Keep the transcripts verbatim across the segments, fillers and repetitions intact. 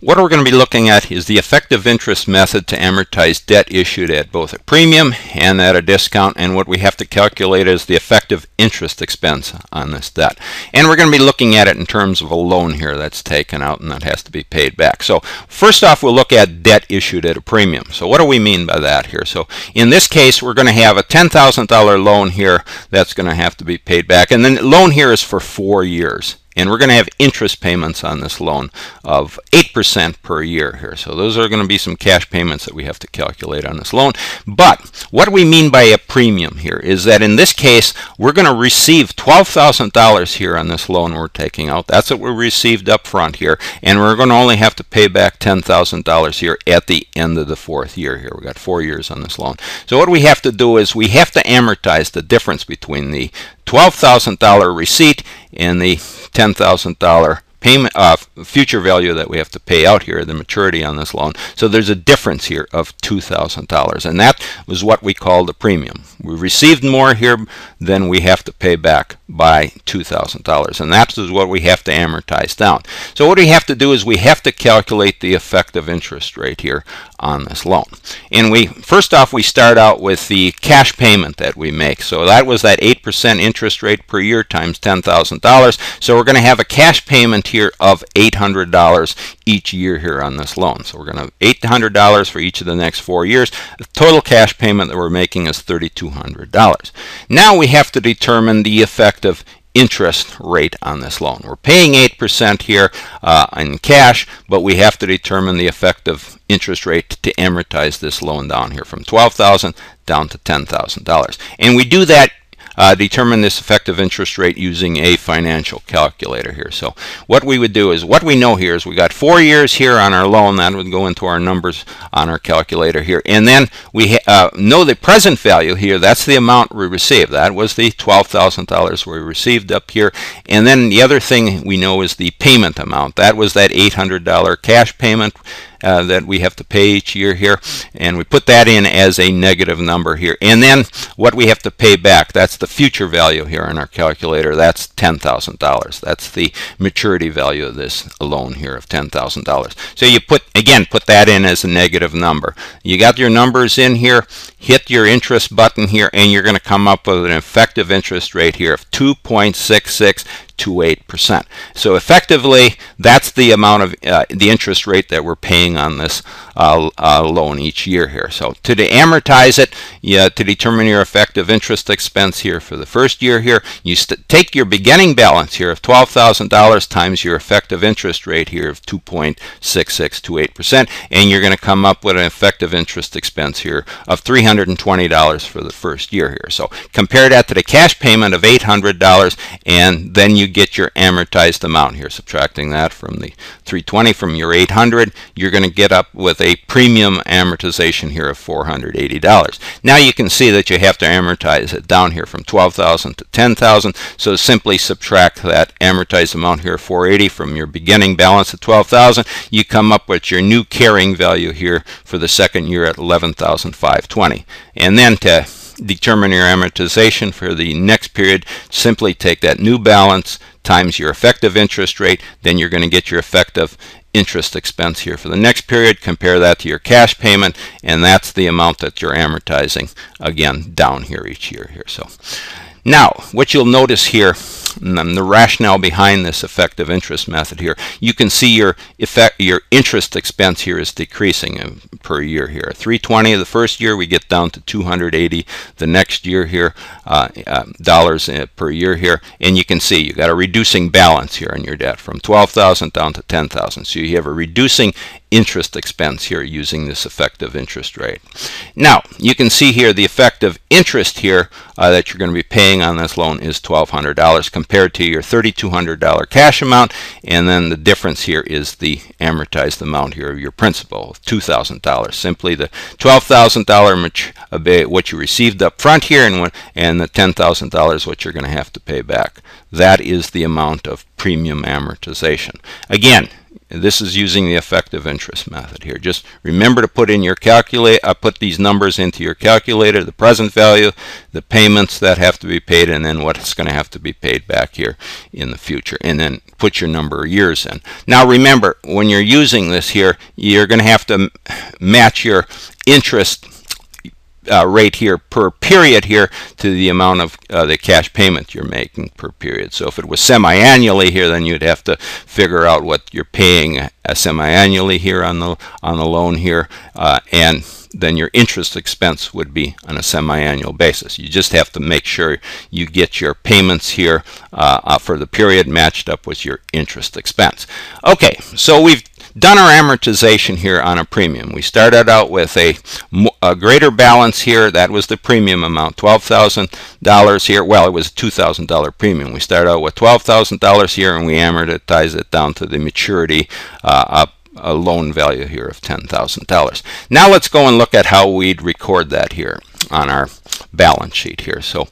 What we're going to be looking at is the effective interest method to amortize debt issued at both a premium and at a discount, and what we have to calculate is the effective interest expense on this debt. And we're going to be looking at it in terms of a loan here that's taken out and that has to be paid back. So first off, we'll look at debt issued at a premium. So what do we mean by that here? So in this case, we're going to have a ten thousand dollar loan here that's going to have to be paid back, and then the loan here is for four years. And we're going to have interest payments on this loan of eight percent per year here. So those are going to be some cash payments that we have to calculate on this loan. But what we mean by a premium here is that in this case, we're going to receive twelve thousand dollars here on this loan we're taking out. That's what we received up front here. And we're going to only have to pay back ten thousand dollars here at the end of the fourth year here. We've got four years on this loan. So what we have to do is we have to amortize the difference between the twelve thousand dollar receipt and the ten thousand dollar payment uh, future value that we have to pay out here, the maturity on this loan. So there's a difference here of two thousand dollars, and that was what we call the premium. We received more here than we have to pay back by two thousand dollars, and that's what we have to amortize down. So what we have to do is we have to calculate the effective interest rate here on this loan. And we first off we start out with the cash payment that we make. So that was that eight percent interest rate per year times ten thousand dollars. So we're going to have a cash payment here of eight hundred dollars each year here on this loan. So we're going to have eight hundred dollars for each of the next four years. The total cash payment that we're making is three thousand two hundred dollars. Now we have to determine the effective interest rate on this loan. We're paying eight percent here uh, in cash, but we have to determine the effective interest rate to amortize this loan down here from twelve thousand dollars down to ten thousand dollars. And we do that, uh, determine this effective interest rate using a financial calculator here. So what we would do is, what we know here is we got four years here on our loan. That would go into our numbers on our calculator here. And then we uh, know the present value here. That's the amount we received. That was the twelve thousand dollars we received up here. And then the other thing we know is the payment amount. That was that eight hundred dollar cash payment Uh, that we have to pay each year here, and we put that in as a negative number here. And then what we have to pay back, that's the future value here on our calculator. That's ten thousand dollars. That's the maturity value of this loan here of ten thousand dollars. So you put, again, put that in as a negative number. You got your numbers in here, hit your interest button here, and you're going to come up with an effective interest rate here of two point six six two eight percent. So effectively, that's the amount of uh, the interest rate that we're paying on this uh, uh, loan each year here. So to amortize it, yeah, to determine your effective interest expense here for the first year here, you st take your beginning balance here of twelve thousand dollars times your effective interest rate here of two point six six two eight percent, and you're going to come up with an effective interest expense here of three hundred twenty dollars for the first year here. So compare that to the cash payment of eight hundred dollars, and then you get your amortized amount here, subtracting that from the three twenty from your eight hundred. You're going to get up with a premium amortization here of four hundred eighty dollars. Now you can see that you have to amortize it down here from twelve thousand to ten thousand. So simply subtract that amortized amount here, four eighty, from your beginning balance of twelve thousand. You come up with your new carrying value here for the second year at eleven thousand five hundred twenty. And then to determine your amortization for the next period, simply take that new balance times your effective interest rate, then you're going to get your effective interest expense here for the next period, compare that to your cash payment, and that's the amount that you're amortizing, again, down here each year here. So now what you'll notice here, and the rationale behind this effective interest method here, you can see your effect, your interest expense here is decreasing per year here. three hundred twenty the first year, we get down to two hundred eighty the next year here, uh, uh, dollars per year here, and you can see you got a reducing balance here on your debt from twelve thousand down to ten thousand. So you have a reducing interest expense here using this effective interest rate. Now you can see here the effective interest here uh, that you're going to be paying on this loan is twelve hundred dollars compared to your three thousand two hundred dollar cash amount, and then the difference here is the amortized amount here of your principal of two thousand dollars. Simply the twelve thousand dollars what you received up front here and when, and the ten thousand dollars what you're going to have to pay back. That is the amount of premium amortization. Again, And this is using the effective interest method here. Just remember to put in your calculate. I put these numbers into your calculator, the present value, the payments that have to be paid, and then what's going to have to be paid back here in the future. And then put your number of years in. Now remember, when you're using this here, you're going to have to match your interest Uh, rate here per period here to the amount of uh, the cash payment you're making per period. So if it was semi-annually here, then you'd have to figure out what you're paying uh, semi-annually here on the on the loan here, uh, and then your interest expense would be on a semi-annual basis. You just have to make sure you get your payments here uh, uh, for the period matched up with your interest expense. Okay, so we've done our amortization here on a premium. We started out with a, a greater balance here. That was the premium amount, twelve thousand dollars here. Well, it was a two thousand dollar premium. We started out with twelve thousand dollars here, and we amortize it down to the maturity uh, up a loan value here of ten thousand dollars. Now let's go and look at how we'd record that here on our balance sheet here. So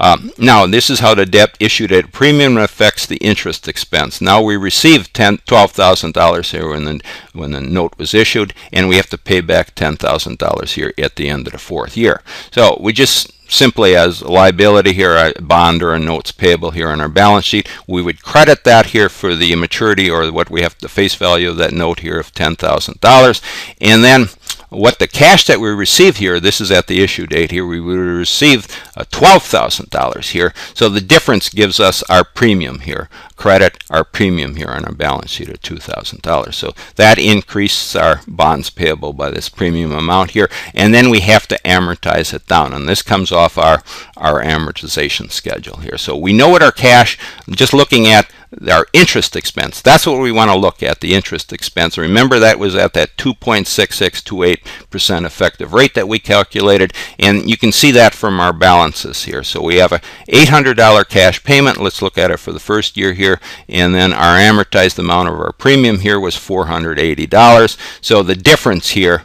um, now this is how the debt issued at premium affects the interest expense. Now we received twelve thousand dollars here when the, when the note was issued, and we have to pay back ten thousand dollars here at the end of the fourth year. So we just simply as a liability here, a bond or a notes payable here on our balance sheet, we would credit that here for the maturity or what we have the face value of that note here of ten thousand dollars. And then what the cash that we received here, this is at the issue date here, we would receive twelve thousand dollars here. So the difference gives us our premium here, credit our premium here on our balance sheet of two thousand dollars. So that increases our bonds payable by this premium amount here. And then we have to amortize it down. And this comes off our, our amortization schedule here. So we know what our cash, just looking at our interest expense, that's what we want to look at, the interest expense. Remember that was at that two point six six two eight percent effective rate that we calculated, and you can see that from our balances here. So we have a eight hundred dollar cash payment. Let's look at it for the first year here, and then our amortized amount of our premium here was four hundred eighty dollars. So the difference here,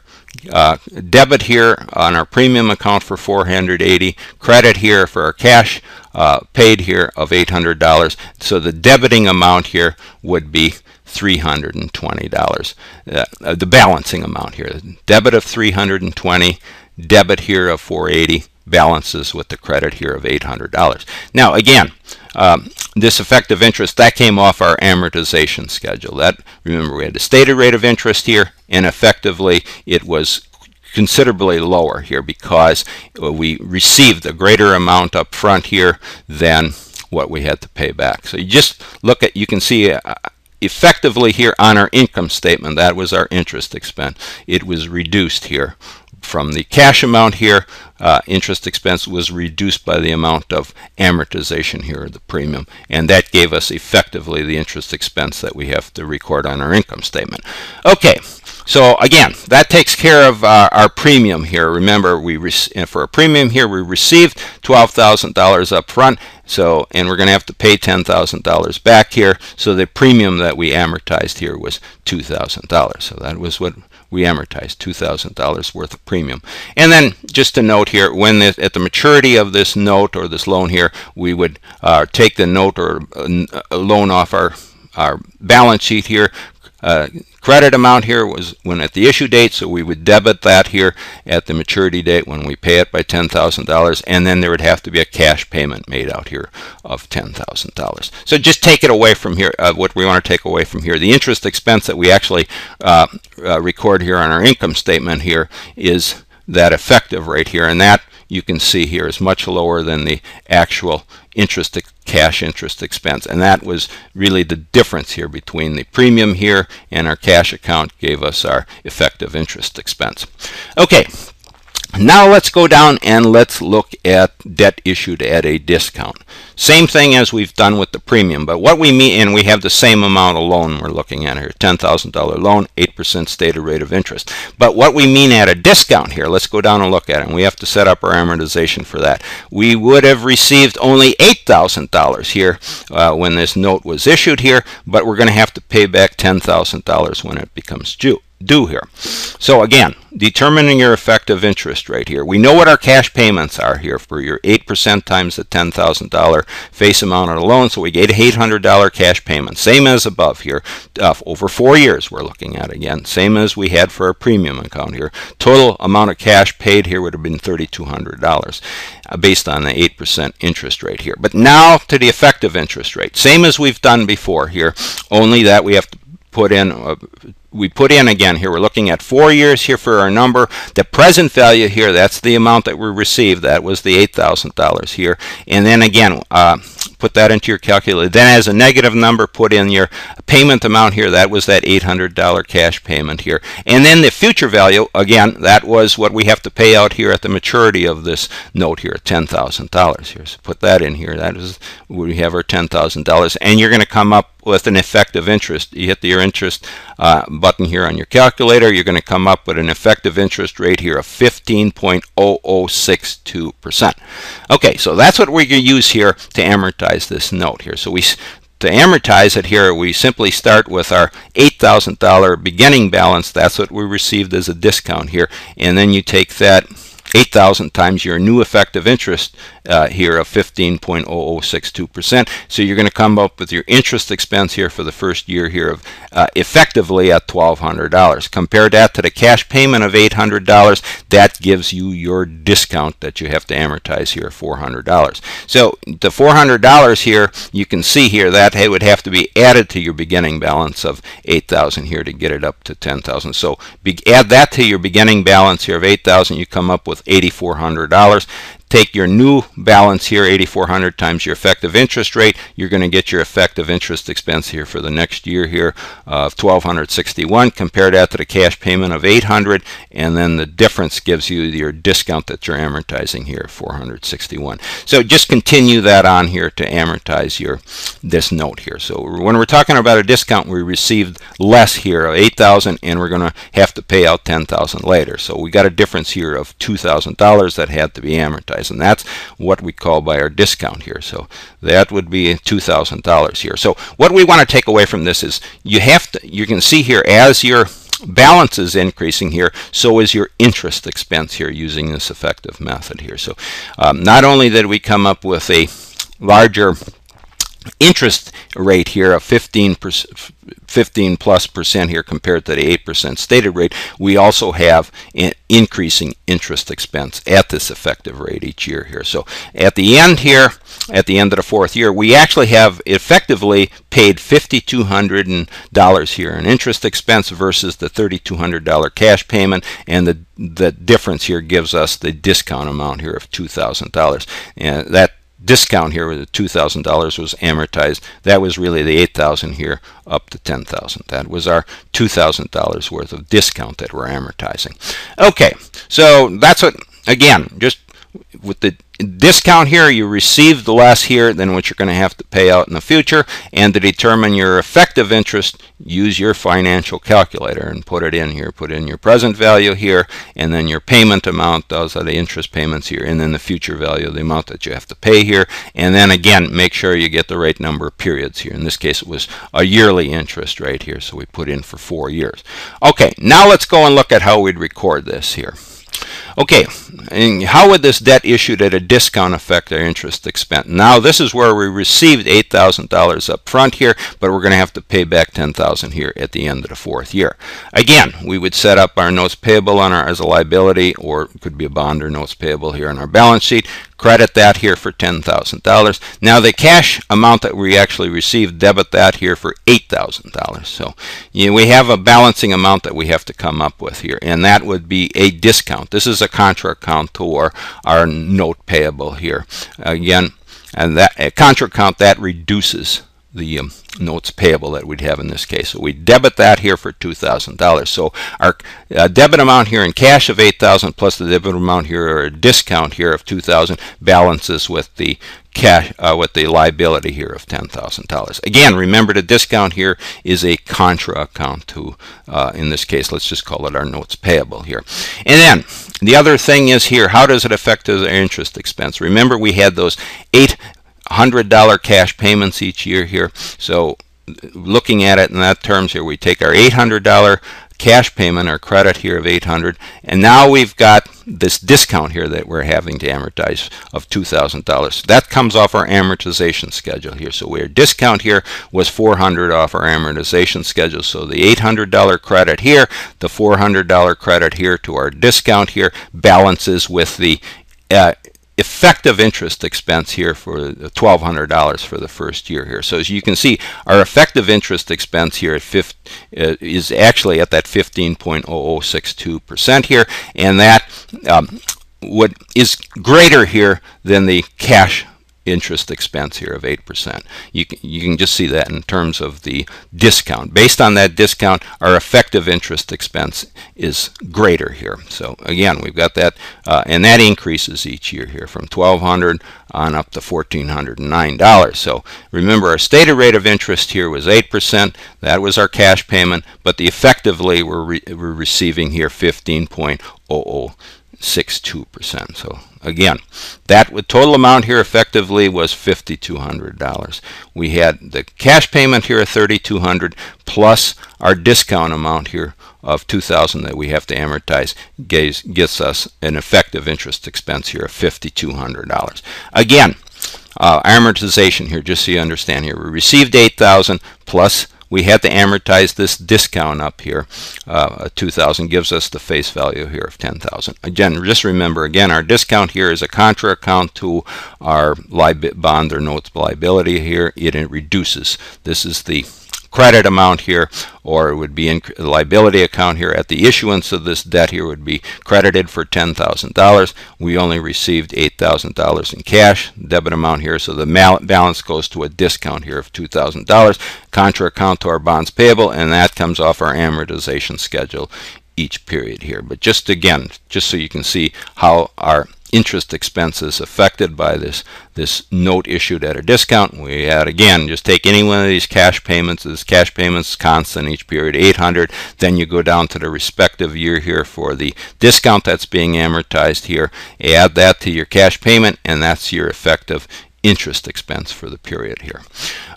Uh, debit here on our premium account for four hundred eighty, credit here for our cash uh, paid here of eight hundred dollars. So the debiting amount here would be three hundred twenty dollars. Uh, the balancing amount here, debit of three hundred twenty, debit here of four hundred eighty, balances with the credit here of eight hundred dollars. Now again, um, this effective interest that came off our amortization schedule. That, remember, we had a stated rate of interest here, and effectively it was considerably lower here because we received a greater amount up front here than what we had to pay back. So you just look at, you can see uh, effectively here on our income statement, that was our interest expense. It was reduced here from the cash amount here. Uh, interest expense was reduced by the amount of amortization here, the premium, and that gave us effectively the interest expense that we have to record on our income statement. Okay, so again, that takes care of uh, our premium here. Remember, we for a premium here, we received twelve thousand dollars up front. So, and we're going to have to pay ten thousand dollars back here. So the premium that we amortized here was two thousand dollars. So that was what we amortized, two thousand dollars worth of premium. And then just to note here, when this, at the maturity of this note or this loan here, we would uh, take the note or uh, loan off our, our balance sheet here. Uh, credit amount here was when at the issue date, so we would debit that here at the maturity date when we pay it by ten thousand dollars, and then there would have to be a cash payment made out here of ten thousand dollars. So just take it away from here, uh, what we want to take away from here. The interest expense that we actually uh, uh, record here on our income statement here is that effective rate here, and that you can see here is much lower than the actual interest cash interest expense, and that was really the difference here between the premium here and our cash account gave us our effective interest expense. Okay, now let's go down and let's look at debt issued at a discount. Same thing as we've done with the premium, but what we mean, and we have the same amount of loan we're looking at here, ten thousand dollar loan, eight percent stated rate of interest. But what we mean at a discount here, let's go down and look at it, and we have to set up our amortization for that. We would have received only eight thousand dollars here uh, when this note was issued here, but we're going to have to pay back ten thousand dollars when it becomes due. do here. So again, determining your effective interest rate here. We know what our cash payments are here for your eight percent times the ten thousand dollar face amount of the loan. So we get eight hundred dollar cash payment, same as above here. Uh, over four years we're looking at again, same as we had for our premium account here. Total amount of cash paid here would have been three thousand two hundred dollars uh, based on the eight percent interest rate here. But now to the effective interest rate, same as we've done before here, only that we have to put in a, we put in again here, we're looking at four years here for our number. The present value here, that's the amount that we received, that was the eight thousand dollars here, and then again uh, put that into your calculator. Then as a negative number, put in your payment amount here, that was that eight hundred dollar cash payment here, and then the future value again, that was what we have to pay out here at the maturity of this note here, ten thousand dollars here. So put that in here, that is, we have our ten thousand dollars, and you're going to come up with an effective interest. You hit the, your interest uh, button here on your calculator, you're going to come up with an effective interest rate here of fifteen point zero zero six two percent. Okay, so that's what we're going to use here to amortize this note here. So we, to amortize it here, we simply start with our eight thousand dollar beginning balance, that's what we received as a discount here, and then you take that eight thousand times your new effective interest uh, here of fifteen point zero zero six two percent. So you're going to come up with your interest expense here for the first year here of uh, effectively at twelve hundred dollars. Compare that to the cash payment of eight hundred dollars. That gives you your discount that you have to amortize here, four hundred dollars. So the four hundred dollars here, you can see here that it would have to be added to your beginning balance of eight thousand here to get it up to ten thousand. So be, add that to your beginning balance here of eight thousand. You come up with eight thousand four hundred dollars. Take your new balance here, eight thousand four hundred dollars times your effective interest rate, you're going to get your effective interest expense here for the next year here of one thousand two hundred sixty-one dollars. Compare that to the cash payment of eight hundred dollars, and then the difference gives you your discount that you're amortizing here, four hundred sixty-one dollars. So just continue that on here to amortize your this note here. So when we're talking about a discount, we received less here of eight thousand dollars, and we're going to have to pay out ten thousand dollars later. So we got a difference here of two thousand dollars that had to be amortized, and that's what we call by our discount here. So that would be two thousand dollars here. So what we want to take away from this is you have to, you can see here as your balance is increasing here, so is your interest expense here using this effective method here. So um, not only did we come up with a larger interest rate here of fifteen percent, fifteen plus percent here compared to the eight percent stated rate, we also have an increasing interest expense at this effective rate each year here. So at the end here, at the end of the fourth year, we actually have effectively paid five thousand two hundred dollars here in interest expense versus the three thousand two hundred dollar cash payment, and the, the difference here gives us the discount amount here of two thousand dollars. And that discount here with the two thousand dollars was amortized. That was really the eight thousand here up to ten thousand. That was our two thousand dollars worth of discount that we're amortizing. Okay, so that's what, again, just with the discount here, you received less here than what you're going to have to pay out in the future, and to determine your effective interest, use your financial calculator and put it in here, put in your present value here, and then your payment amount, those are the interest payments here, and then the future value, the amount that you have to pay here, and then again make sure you get the right number of periods here. In this case it was a yearly interest rate here, so we put in for four years. Okay, now let's go and look at how we'd record this here. Okay, and how would this debt issued at a discount affect our interest expense? Now this is where we received eight thousand dollars up front here, but we're going to have to pay back ten thousand dollars here at the end of the fourth year. Again, we would set up our notes payable on our, as a liability, or it could be a bond or notes payable here on our balance sheet. Credit that here for ten thousand dollars. Now the cash amount that we actually received, debit that here for eight thousand dollars. So you know, we have a balancing amount that we have to come up with here, and that would be a discount. This is a contra account to our, our note payable here. Again, and that a contra account that reduces the um, notes payable that we'd have in this case. So we debit that here for two thousand dollars. So our uh, debit amount here in cash of eight thousand plus the debit amount here, or a discount here of two thousand, balances with the cash uh, with the liability here of ten thousand dollars. Again, remember the discount here is a contra account to, uh, in this case, let's just call it our notes payable here. And then the other thing is here, how does it affect our interest expense? Remember we had those eight one hundred dollar cash payments each year here. So looking at it in that terms here, we take our eight hundred dollar cash payment or credit here of eight hundred, and now we've got this discount here that we're having to amortize of two thousand dollars. That comes off our amortization schedule here. So our discount here was four hundred off our amortization schedule. So the eight hundred dollar credit here, the four hundred dollar credit here to our discount here balances with the uh, effective interest expense here for twelve hundred dollars for the first year here. So as you can see, our effective interest expense here at fifty, uh, is actually at that fifteen point zero zero six two percent here, and that um, what is greater here than the cash interest expense here of eight percent. You can, you can just see that in terms of the discount. Based on that discount, our effective interest expense is greater here. So again, we've got that, uh, and that increases each year here from twelve hundred on up to fourteen hundred nine dollars. So remember, our stated rate of interest here was eight percent. That was our cash payment, but the effectively we're, re we're receiving here fifteen point zero zero six two percent. So again, that with total amount here effectively was fifty-two hundred dollars. We had the cash payment here of thirty-two hundred plus our discount amount here of two thousand that we have to amortize gives, gets us an effective interest expense here of fifty-two hundred dollars. Again, uh, amortization here, just so you understand here, we received eight thousand plus we had to amortize this discount up here. Uh, two thousand gives us the face value here of ten thousand. Again, just remember, again, our discount here is a contra account to our bond or notes liability here. It, it reduces. This is the credit amount here, or it would be in the liability account here. At the issuance of this debt here would be credited for ten thousand dollars. We only received eight thousand dollars in cash, debit amount here, so the balance goes to a discount here of two thousand dollars. Contra account to our bonds payable, and that comes off our amortization schedule each period here. But just again, just so you can see how our interest expenses affected by this this note issued at a discount. We had, again, just take any one of these cash payments. This cash payments constant each period, eight hundred. Then you go down to the respective year here for the discount that's being amortized here. Add that to your cash payment, and that's your effective interest expense for the period here.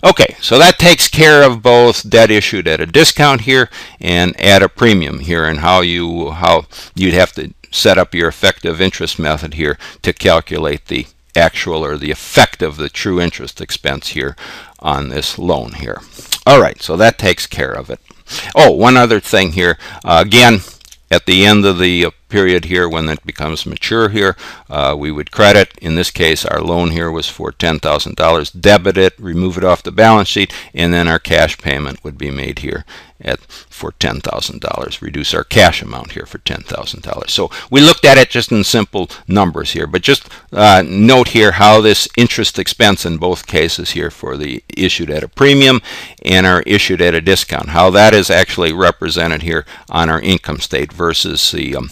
Okay, so that takes care of both debt issued at a discount here and at a premium here, and how you how you'd have to set up your effective interest method here to calculate the actual or the effective, the true interest expense here on this loan here. All right, so that takes care of it. Oh, one other thing here. Uh, again, at the end of the period here, when it becomes mature here, uh, we would credit, in this case, our loan here was for ten thousand dollars, debit it, remove it off the balance sheet, and then our cash payment would be made here at for ten thousand dollars, reduce our cash amount here for ten thousand dollars. So we looked at it just in simple numbers here, but just uh, note here how this interest expense in both cases here for the issued at a premium and our issued at a discount, how that is actually represented here on our income state versus the um,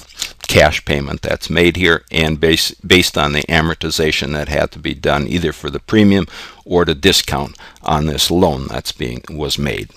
cash payment that's made here, and based based on the amortization that had to be done either for the premium or the discount on this loan that's being was made.